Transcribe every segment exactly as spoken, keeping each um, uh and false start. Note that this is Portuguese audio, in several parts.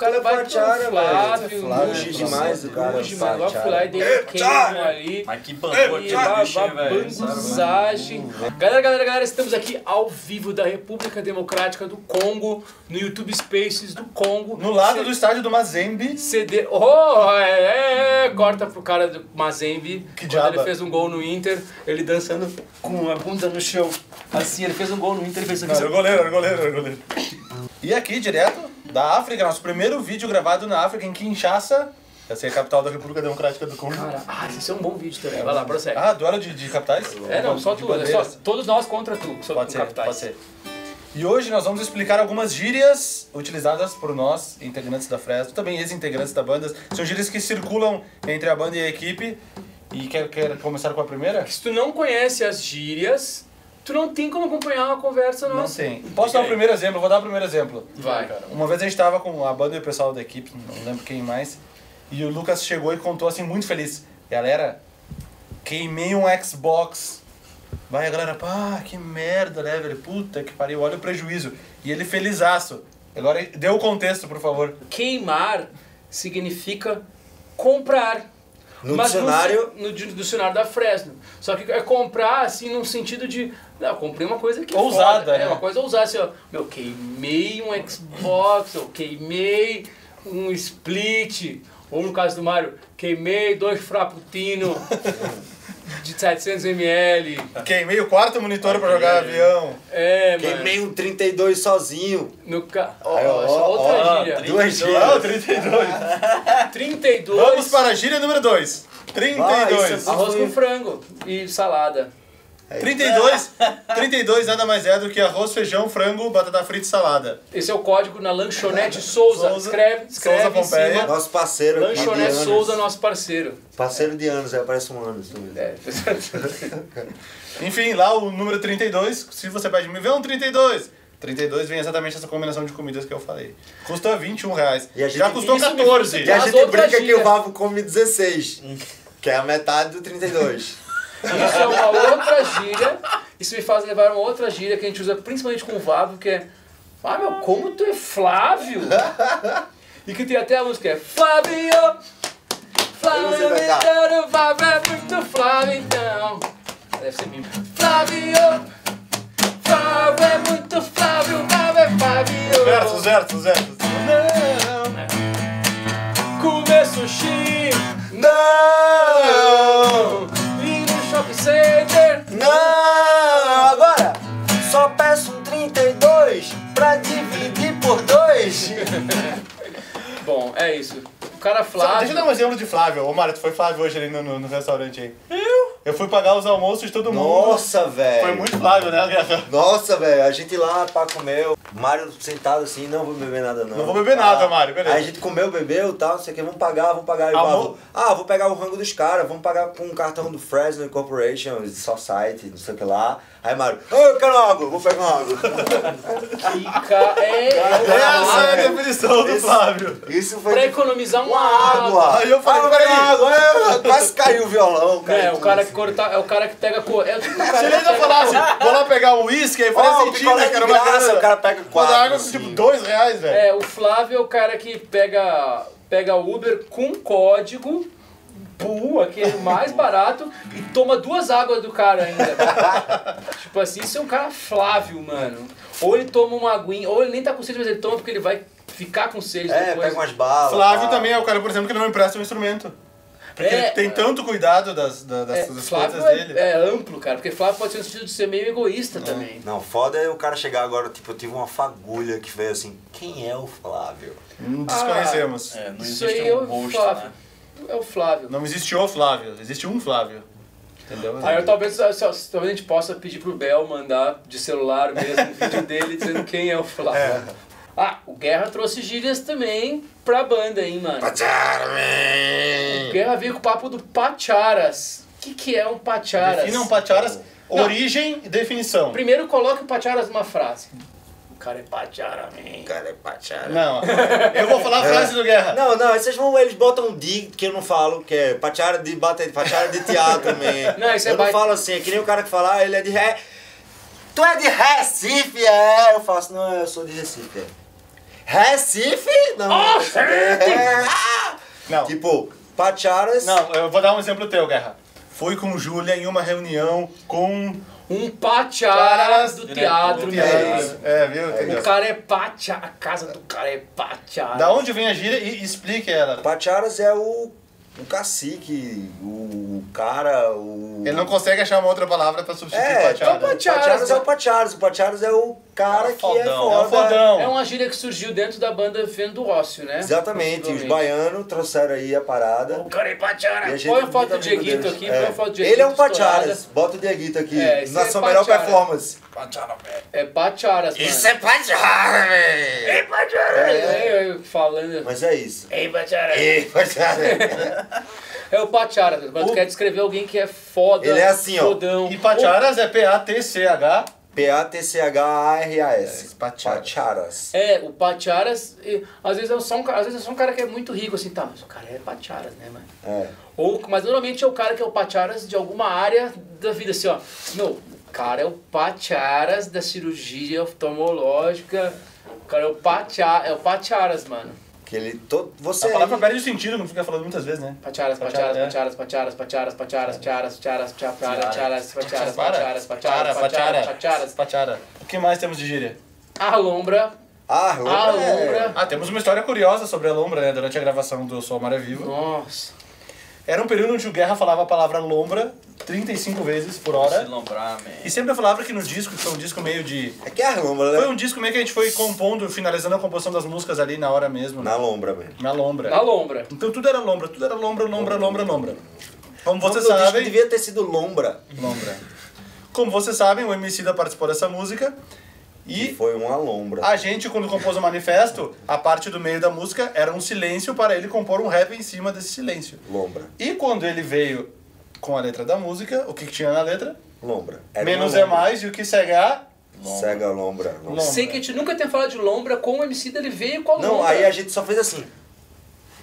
cara bate no Flávio, longe demais, o cara longe, mano. Eu fui lá e dei um queimo ali. Mas que bandou, que bandosagem. Galera, galera, galera, estamos aqui ao vivo da República Democrática do Congo, no YouTube Spaces do Congo. No lado do estádio do Mazembe. C D... Oh, é, é, corta pro cara do Mazembe. Que diabo. Ele fez um gol no Inter, ele dançando com a bunda no chão. Assim, ele fez um gol no Inter, ele fez um gol. Era o goleiro, era o goleiro, era o goleiro. E aqui, direto da África, nosso primeiro vídeo gravado na África, em Kinshasa. Essa é a capital da República Democrática do Congo. Cara, ah, esse é um bom vídeo também. Vai lá, prossegue. Ah, duelo de, de capitais? É, não, só tu. É só, todos nós contra tu. Só pode ser, capitais. Pode ser. E hoje nós vamos explicar algumas gírias utilizadas por nós, integrantes da Fresno, também ex-integrantes da banda. São gírias que circulam entre a banda e a equipe. E quer, quer começar com a primeira? Se tu não conhece as gírias, tu não tem como acompanhar uma conversa nossa. Não tem. Posso dar o um primeiro exemplo? Vou dar o um primeiro exemplo. Vai, cara. Uma vez a gente tava com a banda e o pessoal da equipe, não lembro quem mais, e o Lucas chegou e contou assim, muito feliz. Galera, queimei um Xbox. Vai, a galera, pá, que merda, né, velho? Puta que pariu, olha o prejuízo. E ele felizaço. Agora, dê o contexto, por favor. Queimar significa comprar. No mas dicionário? No, no dicionário da Fresno. Só que é comprar, assim, num sentido de... Não, comprei uma coisa que ousada, foda, né? É uma coisa ousada, assim, ó. Meu, queimei um Xbox, eu queimei um Split. Ou no caso do Mário, queimei dois Frappuccino de setecentos mililitros. Queimei o quarto monitor pra jogar avião. É, mano. Queimei um trinta e dois sozinho. No ca... oh, oh, oh, outra oh, gíria. Duas gírias. Ah, trinta e dois. trinta e dois. Vamos para a gíria número dois. trinta e dois. Ah, arroz com frango e salada. trinta e dois, trinta e dois nada mais é do que arroz, feijão, frango, batata frita e salada. Esse é o código na Lanchonete Souza. Souza escreve, escreve Souza Pompeia. Em cima. Nosso parceiro. Lanchonete Souza, nosso parceiro. Parceiro de anos, é, parece um ano. É. Enfim, lá o número trinta e dois, se você pede, me vê um trinta e dois. trinta e dois vem exatamente essa combinação de comidas que eu falei. Custa vinte e um reais. E a gente, já custou quatorze. E a gente brinca que o Vavo come dezesseis, que é a metade do trinta e dois. Isso é uma outra gíria, isso me faz levar a uma outra gíria que a gente usa principalmente com o Vavo, que é... Ah, meu, como tu é Flávio! E que tem até a música, é... Flávio, Flávio, o Vavo é muito Flávio, então... Deve ser mimo. Flávio, Flávio é muito Flávio, o Vavo é Flávio. Verso, verso, verso. Não, comer sushi, não. Center. Não, agora só peço um trinta e dois pra dividir por dois. Bom, é isso. O cara Flávio... Só, deixa eu dar um exemplo de Flávio. Ô, Mário, tu foi Flávio hoje ali no, no, no restaurante aí. Eu? Eu fui pagar os almoços de todo mundo. Nossa, velho. Foi muito Flávio, né, Guerra? Nossa, velho. A gente lá pra comer. Mário sentado assim, não vou beber nada não. Não vou beber ah, nada, Mário, beleza. Aí a gente comeu, bebeu e tal, não sei o que, vamos pagar, vamos pagar. Vou... Ah, vou pegar o rango dos caras, vamos pagar com um cartão do Fresno Corporation, Society, não sei o que lá. Aí Mário, ô, eu quero água, vou pegar uma água. Que ca... é, essa é a definição do Flávio. Isso foi pra economizar uma água. água. Aí eu falei, ah, peraí, água, eu... quase caiu o violão, cara. É, o cara que corta, é o cara que pega... Co... É, o cara Se ele ainda falasse, vou lá pegar um uísque, aí faz sentido, né, que era uma graça, o cara pega... Quatro, água assim. Tipo dois reais, velho. É, o Flávio é o cara que pega pega o Uber com código P U, aquele mais barato, e toma duas águas do cara ainda. Tipo assim, isso é um cara Flávio, mano. Ou ele toma uma aguinha, ou ele nem tá com sede, mas ele toma porque ele vai ficar com sede é, depois. É, pega umas balas. Flávio tá. Também é o cara, por exemplo, que não empresta um instrumento. Porque é, ele tem tanto cuidado das, das, é, das coisas é, dele. É amplo, cara, porque Flávio pode ser no sentido de ser meio egoísta é. também. Não, foda é o cara chegar agora, tipo, eu tive uma fagulha que veio assim, quem é o Flávio? Não desconhecemos. Ah, é, não isso existe aí um é o rosto, Flávio. Né? É o Flávio. Não existe o Flávio, existe um Flávio. Entendeu? Aí eu, talvez, talvez a gente possa pedir pro Bel mandar de celular mesmo um vídeo dele dizendo quem é o Flávio. É. Ah, o Guerra trouxe gírias também pra banda, hein, mano? O Guerra veio com o papo do Pacharas. O que, que é um Pacharas? Defina um Pacharas, não. Origem e definição. Primeiro coloque o Pacharas numa frase. O cara é Pachara, man. O cara é Pachara. Não, eu vou falar a frase do Guerra. Não, não, vocês vão, eles botam um D que eu não falo, que é Pachara de, Pachara de teatro, man. Não, isso eu é não ba... falo assim, é que nem o cara que fala, ele é de ré. Tu é de Recife, é? Eu faço, não, eu sou de Recife, é. Recife? Não. Oh, é. Não. Tipo, Pacharas. Não, eu vou dar um exemplo teu, Guerra. Fui com Júlia em uma reunião com... Um Pacharas do teatro, do teatro. É, viu? É, o cara é Pacha, a casa do cara é Pacharas. Da onde vem a gíria e explique ela. Pacharas é o, o cacique, o cara, o... Ele não consegue achar uma outra palavra pra substituir é, Pacharas. É, o Pacharas, Pacharas é o Pacharas, o Pacharas é o cara é o fodão, que é foda. É, o fodão. É uma gíria que surgiu dentro da banda Vivendo do Ócio, né? Exatamente, os baianos trouxeram aí a parada. O cara é Pacharas. Põe a foto do Dieguito aqui, põe a foto do Dieguito. Ele é um Pacharas, bota o Dieguito aqui. É, na sua é melhor performance. Pacharas, velho. É Pacharas, mano. Isso é Pacharas, velho. É Pacharas. É, eu falando. Mas é isso. É Pacharas. É Pacharas. É o Pacharas, mas tu quer descrever alguém que é foda, ele é assim, fodão. Ó. E Pacharas é P A T C H... P A T C H A R A S. Pacharas. É, o Pacharas, às vezes, é só um, às vezes é só um cara que é muito rico, assim, tá, mas o cara é Pacharas, né, mano? É. Ou, mas normalmente é o cara que é o Pacharas de alguma área da vida, assim, ó. Meu, o cara é o Pacharas da cirurgia oftalmológica, o cara é o, pacha, é o Pacharas, mano. Que ele todo... Você... A palavra perde o sentido, como fica falando muitas vezes, né? Pacharas, Pacharas, Pacharas, Pacharas, Pacharas, Pacharas, Pacharas, Pacharas, Pacharas, Pacharas, Pacharas, Pacharas, Pacharas, Pacharas, Pacharas, Pacharas. O que mais temos de gíria? Alombra. Alombra. Ah, temos uma história curiosa sobre a Alombra, né? Durante a gravação do Sol Amarelo Vivo. Nossa. Era um período onde o Guerra falava a palavra lombra trinta e cinco vezes por hora. Se lombrar, man. E sempre a palavra que no disco, que foi um disco meio de... É que é a lombra, né? Foi um disco meio que a gente foi compondo, finalizando a composição das músicas ali na hora mesmo. Na né? lombra, velho. Na lombra. Na lombra. Então tudo era lombra, tudo era lombra, lombra, lombra, lombra. Como vocês sabem... O disco devia ter sido lombra. Lombra. Como vocês sabem, o Emicida participou dessa música. E foi uma lombra. A gente, quando compôs o manifesto, a parte do meio da música era um silêncio para ele compor um rap em cima desse silêncio. Lombra. E quando ele veio com a letra da música, o que tinha na letra? Lombra. Era menos lombra. É mais, e o que segue a... Lombra. Segue a lombra. lombra. Sei que a gente nunca tem falado de lombra, como o Emicida ele veio com a lombra. Não, aí a gente só fez assim.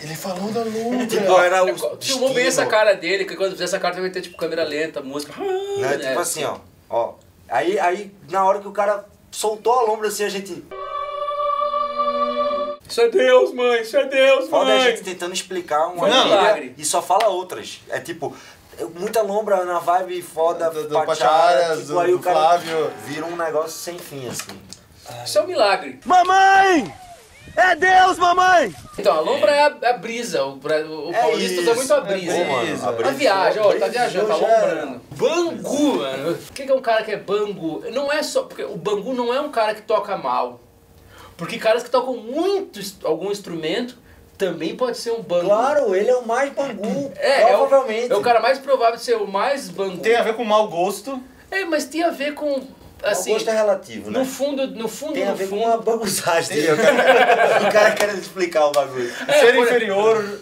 Ele falou da lombra. Tipo, era o... Filmou bem essa cara dele, que quando fizer essa cara vai ter tipo câmera lenta, música... Não, né? Tipo assim, ó. ó. Aí, aí, na hora que o cara... Soltou a lombra assim, a gente... Isso é Deus, mãe! Isso é Deus, mãe! Foda a gente tentando explicar uma milagre e só fala outras. É tipo, muita lombra na vibe foda, do, do Pacharas, tipo, do, aí do o cara Flávio. Vira um negócio sem fim, assim. Ai. Isso é um milagre. Mamãe! É Deus, mamãe! Então, a lombra é, é a brisa. O, o, o é paulista usa muito a brisa. É bom, mano. A brisa. A viagem, ó, tá viajando, tá lombrando. Bangu, mano. O que é um cara que é bangu? Não é só... Porque o bangu não é um cara que toca mal. Porque caras que tocam muito algum instrumento também pode ser um bangu. Claro, ele é o mais bangu. É, provavelmente. É o, é o cara mais provável de ser o mais bangu. Tem a ver com mau gosto. É, mas tem a ver com... Assim, o gosto é relativo, né? No fundo, no fundo, tem a ver fundo... com uma bagunçagem. Tem... O cara, cara querendo explicar o bagulho. É, ser por... inferior...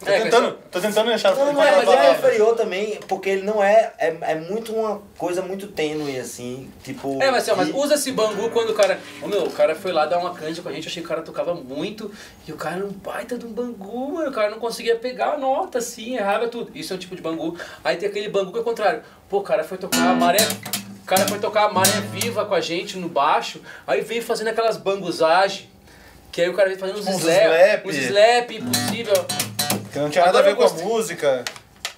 Tô, é, tentando, eu... tô tentando achar... Não, não é, mas ele é inferior também, porque ele não é... É, é muito uma coisa muito tênue, assim, tipo... É, mas, assim, mas usa-se bangu quando o cara... Oh, meu, o cara foi lá dar uma canja com a gente, achei que o cara tocava muito, e o cara era um baita de um bangu, mano, o cara não conseguia pegar a nota, assim, errava tudo. Isso é um tipo de bangu. Aí tem aquele bangu que é o contrário. Pô, o cara foi tocar amarelo... O cara foi tocar a Maré Viva com a gente no baixo, aí veio fazendo aquelas bangusagens, que aí o cara veio fazendo uns slap, uns slap impossível. Que não tinha nada a ver com a música.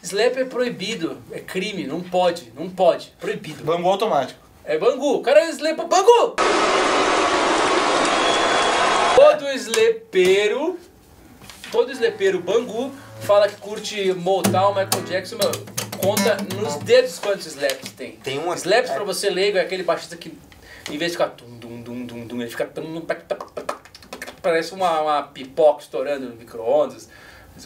Slap é proibido, é crime, não pode, não pode, proibido. Bangu automático. É bangu, o cara é slap, bangu! Todo slepeiro, todo slepeiro bangu, fala que curte Motown, Michael Jackson, mano. Conta nos dedos quantos slaps tem. Tem um slaps é. Pra você leigo é aquele baixista que em vez de ficar tum dum dum dum dum, ele fica tum, parece uma, uma pipoca estourando no micro-ondas,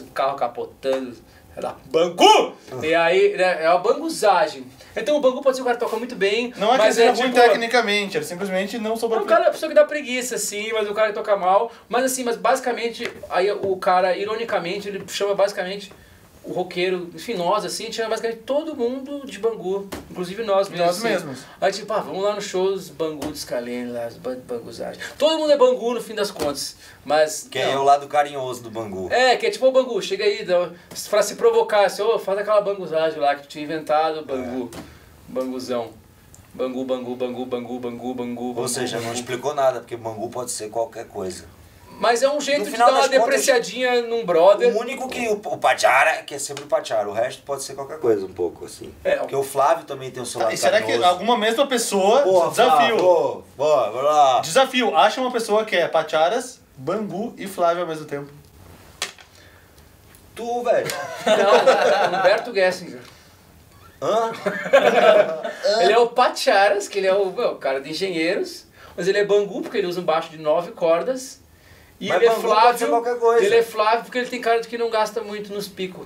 um carro capotando, é da bangu! E aí né, é uma banguzagem. Então o bangu pode ser um cara que toca muito bem, não é que mas ele é muito tipo, tecnicamente, ele simplesmente não sobrou. O cara é a pessoa que dá preguiça assim, mas o cara que toca mal, mas assim, mas basicamente aí o cara ironicamente ele chama basicamente o roqueiro, enfim, nós, assim, tinha basicamente todo mundo de bangu, inclusive nós mesmos. Nós assim. mesmos. Aí tipo, ah, vamos lá no show dos bangu dos Calene, lá, os banguzagem. Todo mundo é bangu no fim das contas, mas... Que não. É o lado carinhoso do bangu. É, que é tipo, o bangu, chega aí, dá, pra se provocar, assim, oh, faz aquela banguzagem lá que tu tinha inventado, bangu, é. Banguzão. Bangu, bangu, bangu, bangu, bangu, bangu, bangu. Ou seja, bangu. Não explicou nada, porque bangu pode ser qualquer coisa. Mas é um jeito de dar uma depreciadinha contas, num brother. O único que o, o Pachara, que é sempre o Pachara, o resto pode ser qualquer coisa um pouco, assim. É. Porque o Flávio também tem o seu lado ah, será carinhoso. Que alguma mesma pessoa... Porra, desafio. Flávio, bora, bora lá. Desafio, acha uma pessoa que é Pacharas, Bambu e Flávio ao mesmo tempo. Tu, velho. Não, Humberto Gessinger. Hã? Ele é o Pacharas, que ele é o, o cara de engenheiros, mas ele é Bangu porque ele usa um baixo de nove cordas. E mas ele é Flávio, ele é Flávio porque ele tem cara de que não gasta muito nos picos.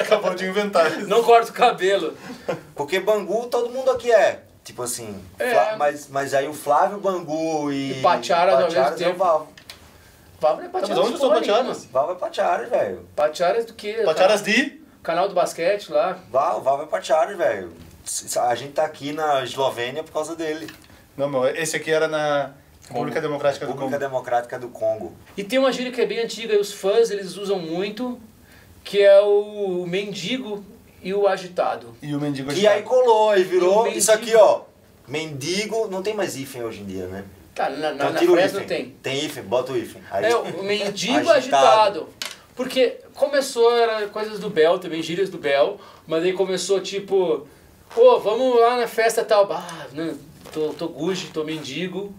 Acabou de inventar isso. Não corta o cabelo. Porque Bangu todo mundo aqui é. Tipo assim, é. Flá, mas, mas aí o Flávio, Bangu e... E Pachara ao mesmo tempo. É o Vavo. Vavo é Pacharas. Mas onde são Pacharas? Vavo é Pacharas, velho. Pacharas do quê? Pacharas de? Canal do basquete lá. Vavo, Vavo é Pacharas, velho. A gente tá aqui na Eslovênia por causa dele. Não, meu, esse aqui era na... República Democrática do Congo. República Democrática do Congo. E tem uma gíria que é bem antiga e os fãs eles usam muito, que é o mendigo e o agitado. E o mendigo agitado. E aí colou e virou e isso aqui, ó. Mendigo, não tem mais hífen hoje em dia, né? Tá, na, na, então, na Fresno tem. Tem hífen, bota o hífen. Aí... É, o mendigo agitado. Porque começou, era coisas do Bel também, gírias do Bel, mas aí começou tipo, pô, vamos lá na festa tal, ah, não, tô, tô guji, tô mendigo.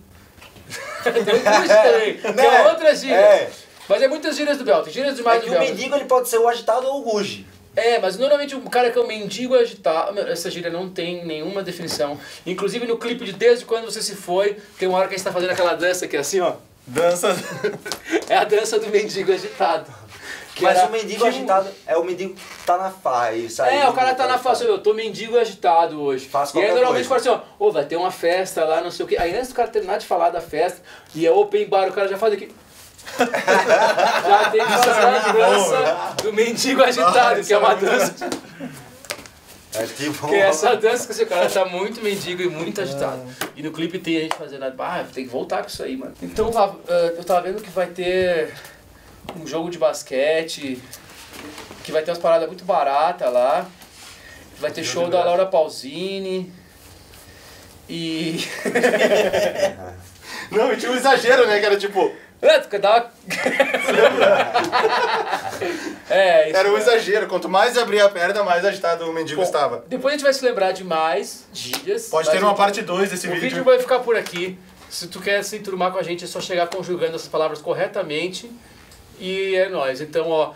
Tem um curso também, tem né? Outras gírias. É. Mas é muitas gírias do Bel, tem gírias demais é do Bel. E o mendigo ele pode ser o agitado ou o guji. É, mas normalmente o cara que é o mendigo agitado, essa gíria não tem nenhuma definição. Inclusive no clipe de Desde Quando Você Se Foi, tem uma hora que a gente tá fazendo aquela dança que é assim, ó. Dança. É a dança do mendigo agitado. Que mas era... o mendigo que... agitado é o mendigo que tá na farra, isso aí. É, o cara tá na farra, eu tô mendigo agitado hoje. Faço e aí normalmente fala assim, ó, ô, vai ter uma festa lá, não sei o quê. Aí antes do cara terminar de falar da festa, e é open bar, o cara já faz aqui. Já tem que fazer a dança do mendigo agitado, que é uma dança... É tipo... Que é essa dança que o cara tá muito mendigo e muito agitado. E no clipe tem a gente fazendo, ah, tem que voltar com isso aí, mano. Então, eu tava vendo que vai ter... um jogo de basquete, que vai ter umas paradas muito baratas lá. Vai ter show da Laura Pausini. E... Não, tinha um exagero, né? Que era tipo... é, isso era um exagero. Quanto mais abria a perna, mais agitado o mendigo Bom, estava. Depois a gente vai se lembrar de mais gírias. Pode ter uma gente... parte dois desse vídeo. O vídeo vai ficar por aqui. Se tu quer se enturmar com a gente, é só chegar conjugando essas palavras corretamente. E é nóis, então ó,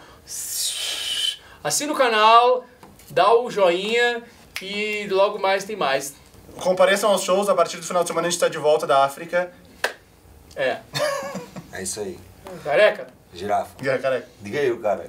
assina o canal, dá o joinha e logo mais tem mais. Compareçam aos shows, a partir do final de semana a gente tá de volta da África. É. É isso aí. Careca? Girafa. É, careca. Diga aí o cara.